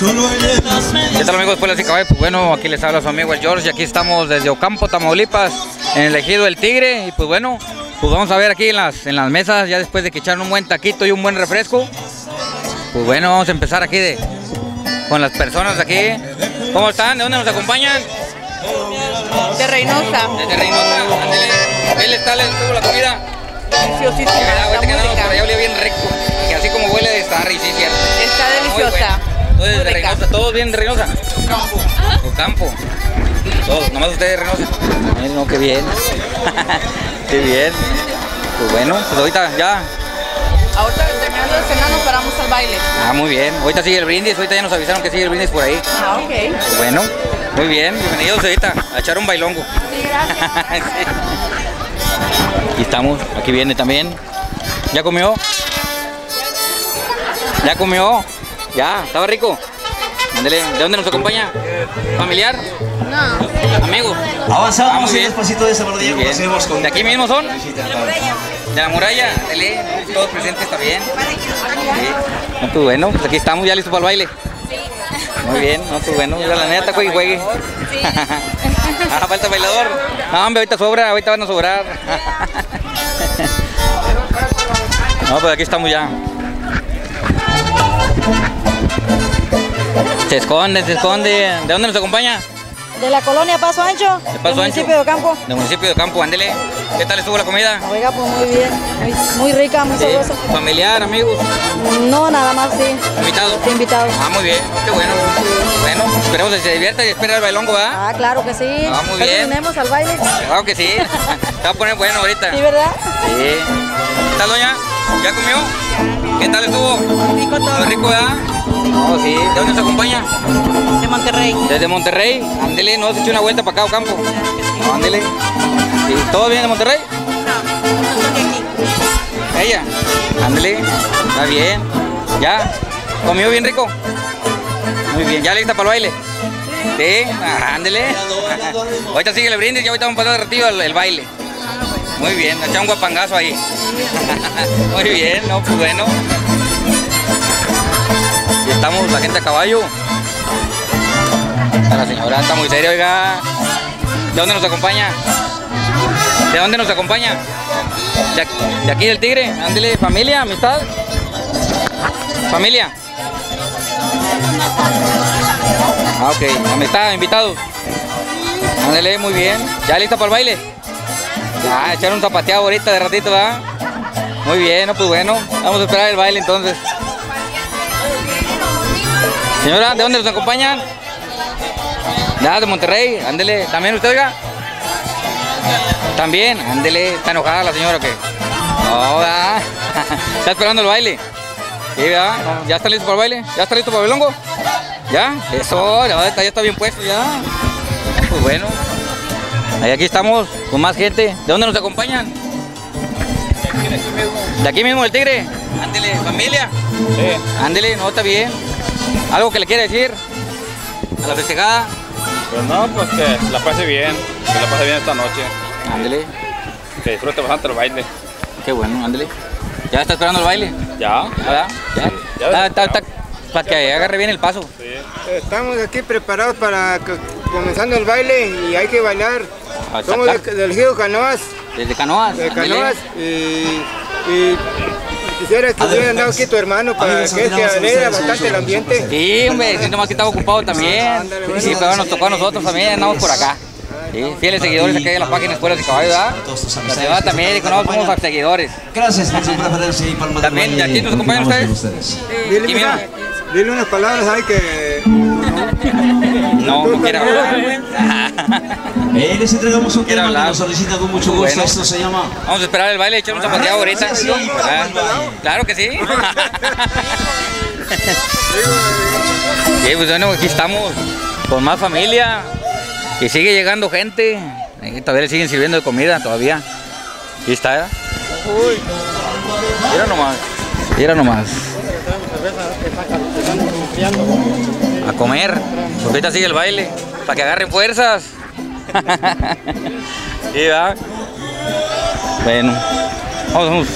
¿Qué tal, amigos? Pues bueno, aquí les habla su amigo el George y aquí estamos desde Ocampo, Tamaulipas, en el ejido del Tigre. Y pues bueno, pues vamos a ver aquí en las mesas, ya después de que echaron un buen taquito y un buen refresco. Pues bueno, vamos a empezar aquí con las personas de aquí. ¿Cómo están? ¿De dónde nos acompañan? De Reynosa. Desde Reynosa. ¿Qué les tal estuvo la comida? Deliciosísima. Allá olía bien rico. Y así como huele de estar, y sí, cierto. Está deliciosa. Entonces, de Reynosa, ¿todos vienen de Reynosa? Campo. Ocampo. Todos, nomás ustedes de Reynosa. No, qué bien. Qué bien. Pues bueno, pues ahorita ya. Ahorita terminando de cenar nos paramos al baile. Ah, muy bien. Ahorita sigue el brindis, ahorita ya nos avisaron que sigue el brindis por ahí. Ah, ok. Pues bueno, muy bien. Bienvenidos ahorita a echar un bailongo. Sí, gracias. Sí. Aquí estamos, aquí viene también. ¿Ya comió? ¿Ya comió? Ya, estaba rico. Mándale. ¿De dónde nos acompaña? ¿Familiar? No. ¿Amigo? Avanzamos y despacito de esa mordilla que hacemos con... ¿De aquí mismo son? De la muralla, dele, todos presentes también. Sí. No, pues bueno, pues aquí estamos ya listos para el baile. Sí. Muy bien, no, pues bueno, la neta juegue y juegue. Sí. Ah, falta bailador. No, hombre, ahorita sobra, ahorita van a sobrar. No, pues aquí estamos ya. Se esconde, se esconde. ¿De dónde nos acompaña? De la colonia Paso Ancho, del municipio de Ocampo. Del municipio de Ocampo, ándele. ¿Qué tal estuvo la comida? Oiga, pues muy bien, muy rica, muy sabrosa. ¿Familiar, amigos? No, nada más, sí. ¿Invitados? Sí, invitados. Ah, muy bien, qué bueno. Bueno, esperemos que se divierta y espera el bailongo, ¿verdad? Ah, claro que sí. Ah, muy bien. ¿Venimos al baile? Claro que sí. Se va a poner bueno ahorita. ¿Sí, verdad? Sí. ¿Qué tal, doña? ¿Ya comió? ¿Qué tal estuvo? Rico todo. Muy rico, ¿verdad? Oh, sí. ¿De dónde se acompaña? De Monterrey. ¿Desde Monterrey? Ándele, ¿no has hecho una vuelta para acá, Ocampo? No, ándele. Sí. ¿Todo bien de Monterrey? No, aquí. ¿Ella? Ándele. Está bien. ¿Ya? ¿Comió bien rico? Muy bien. ¿Ya lista para el baile? Sí. Ah, ándele. Ahorita sigue el brindis y ahorita vamos a pasar de ratillo el baile. Muy bien. Echa un guapangazo ahí. Muy bien. No, pues bueno. Y estamos, la gente a caballo. La señora está muy seria, oiga. ¿De dónde nos acompaña? ¿De dónde nos acompaña? ¿De aquí del Tigre? Ándele, familia, amistad. Familia. Ah, ok. Amistad, invitados. Ándele, muy bien. ¿Ya lista para el baile? Ya, echaron un zapateado ahorita de ratito, ¿verdad? Muy bien, no, pues bueno. Vamos a esperar el baile entonces. Señora, ¿de dónde nos acompañan? De Monterrey, ándele. ¿También usted, oiga? ¿También? Ándele. ¿Está enojada la señora o qué? No, ¿verdad? ¿Está esperando el baile? Sí, ¿verdad? ¿Ya está listo para el baile? ¿Ya está listo para el belongo? ¿Ya? Eso, ya está bien puesto, ya. Pues bueno. Ahí aquí estamos con más gente. ¿De dónde nos acompañan? ¿De aquí mismo del Tigre? Ándele. ¿Familia? Sí. Ándele, no, está bien. ¿Algo que le quiere decir a la festejada? Pues no, pues que la pase bien, esta noche. Ándele. Que disfrute bastante el baile. Qué bueno, ándele. ¿Ya está esperando el baile? Ya. ¿Verdad? Ya. Para que agarre bien el paso. Sí. Estamos aquí preparados para comenzando el baile y hay que bailar. Somos del ejido Canoas. ¿Desde Canoas? De Canoas. Y quisiera que hubieran dado aquí tu hermano para que se alegra bastante el ambiente. Sí, hombre, sí, nomás que estaba ocupado también. Sí, pero nos tocó a nosotros también, andamos por acá. Sí, fieles seguidores aquí de la página Espuelas y Caballos, ¿verdad? La ciudad también, y conocemos a los seguidores. Gracias por su preferencia y palmas de también, ¿y aquí nos acompañan ustedes? Dile unas palabras, hay que... No, no quiero hablar. Les entregamos un tema que nos solicita con mucho gusto. Bueno, esto se llama... Vamos a esperar el baile, echar un zapateado ahorita. Sí, claro que sí. Sí, pues bueno, aquí estamos con más familia. Y sigue llegando gente. Y todavía le siguen sirviendo de comida, todavía. Aquí está. Uy. Mira nomás. Mira nomás. A comer, porque ahorita sigue el baile, para que agarren fuerzas. Y va. Bueno, vamos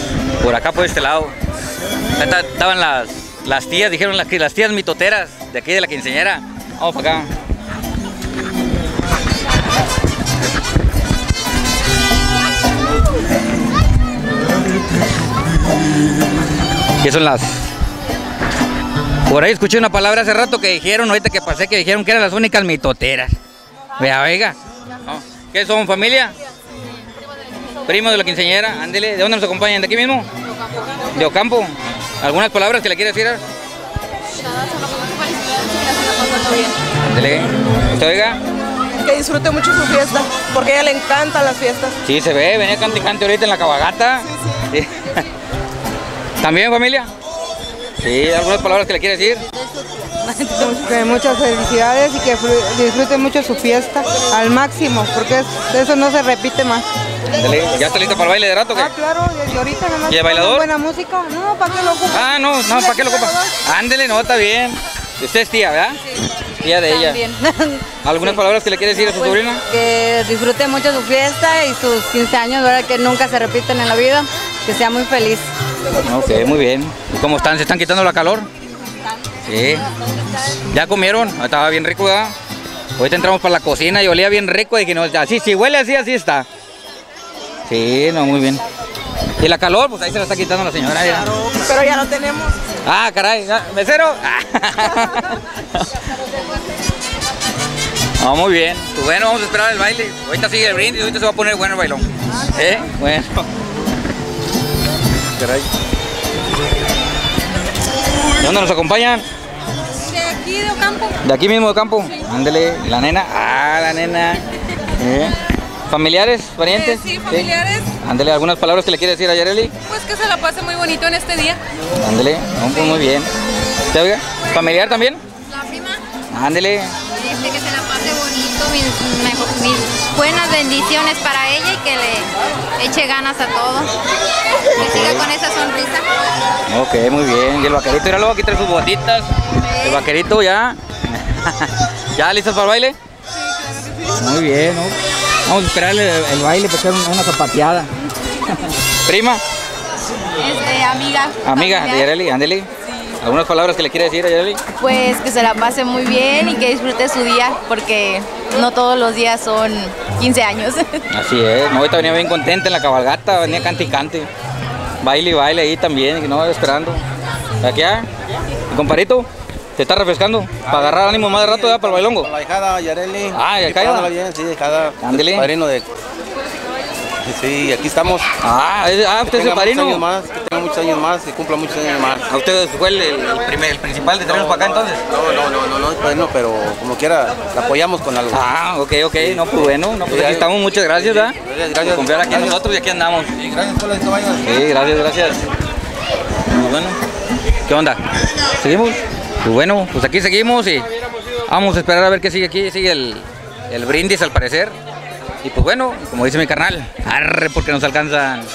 por acá, por este lado. Estaban las Las tías, dijeron las tías mitoteras de aquí de la quinceañera. Vamos para acá. ¿Qué son las? Por ahí escuché una palabra hace rato que dijeron, ahorita que pasé, que dijeron que eran las únicas mitoteras. Vea, oiga. No. ¿Qué son, familia? Primo de la quinceañera, ándele. ¿De dónde nos acompañan? ¿De aquí mismo? De Ocampo. ¿Algunas palabras que le quiere decir? ¿Usted oiga? Que disfrute mucho su fiesta, porque a ella le encantan las fiestas. Sí, se ve, venía cante y cante ahorita en la cabalgata. Sí, sí. ¿También, familia? Sí, ¿algunas palabras que le quiere decir? Que muchas felicidades y que disfrute mucho su fiesta al máximo, porque eso no se repite más. ¿Ya está lista para el baile de rato? ¿Qué? Ah, claro, y ahorita nada más. ¿Y el bailador? Buena música. No, ¿para qué lo ocupa? Ah, no, no, ¿para qué lo ocupa? Ándele, no, está bien. Usted es tía, ¿verdad? Sí. Tía de ella. También. ¿Algunas palabras que le quiere decir a su sobrina? Que disfrute mucho su fiesta y sus 15 años, ¿verdad? Que nunca se repiten en la vida. Que sea muy feliz. Ok, muy bien. ¿Y cómo están? ¿Se están quitando la calor? Sí. ¿Ya comieron? Estaba bien rico, ¿verdad? Ahorita entramos para la cocina y olía bien rico. Y que no, así, si huele así, así está. Sí, no, muy bien. Y la calor, pues ahí se la está quitando la señora. Claro, ya. Pero ya no tenemos. Ah, caray, mesero. No, muy bien. Pues bueno, vamos a esperar el baile. Ahorita sigue el brindis, ahorita se va a poner bueno el bailón. ¿Eh? Bueno. Caray. ¿De dónde nos acompañan? De aquí, de Ocampo. ¿De aquí mismo, de Ocampo? Sí. Ándele, la nena. Ah, la nena. ¿Familiares, parientes? Sí, familiares. Sí. Ándele, ¿algunas palabras que le quiere decir a Yareli? Pues que se la pase muy bonito en este día. Ándele, sí. Muy bien. ¿Te oiga? ¿Familiar también? La prima. Ándele. Que se la pase bonito, mis buenas bendiciones para ella y que le eche ganas a todo. Que siga con esa sonrisa. Ok, muy bien. Y el vaquerito, míralo, aquí trae sus botitas. El vaquerito ya. ¿Ya listos para el baile? Sí, claro que sí. Muy bien, ¿no? Vamos a esperar el baile, porque es una zapateada. ¿Prima? Amiga. Amiga de Yareli, ándele. Sí. ¿Algunas palabras que le quiere decir a Yareli? Pues que se la pase muy bien y que disfrute su día, porque no todos los días son 15 años. Así es, no, ahorita venía bien contenta en la cabalgata, venía cante y cante. Baile y baile ahí también, no, esperando. Aquí, comparito. ¿Te está refrescando? ¿Para agarrar ánimo más de rato ya para el bailongo? Para la hijada Yareli. Ah, ya cállala. Sí, hijada. Ándele. Padrino de... Sí, aquí estamos. Ah, usted es el padrino. Que tenga muchos años más, que cumpla muchos años más. ¿A usted fue el principal de traernos para acá entonces? No, es padrino, pero como quiera, la apoyamos con algo. Ah, ok, no, pues bueno, no, pues aquí estamos, muchas gracias, ¿verdad? Gracias por confiar aquí en nosotros y aquí andamos. Sí, gracias por los caballos. Sí, gracias. Bueno, ¿qué onda? ¿Seguimos? Pues bueno, pues aquí seguimos y vamos a esperar a ver qué sigue aquí. Sigue el brindis al parecer. Y pues bueno, como dice mi carnal, arre porque nos alcanzan.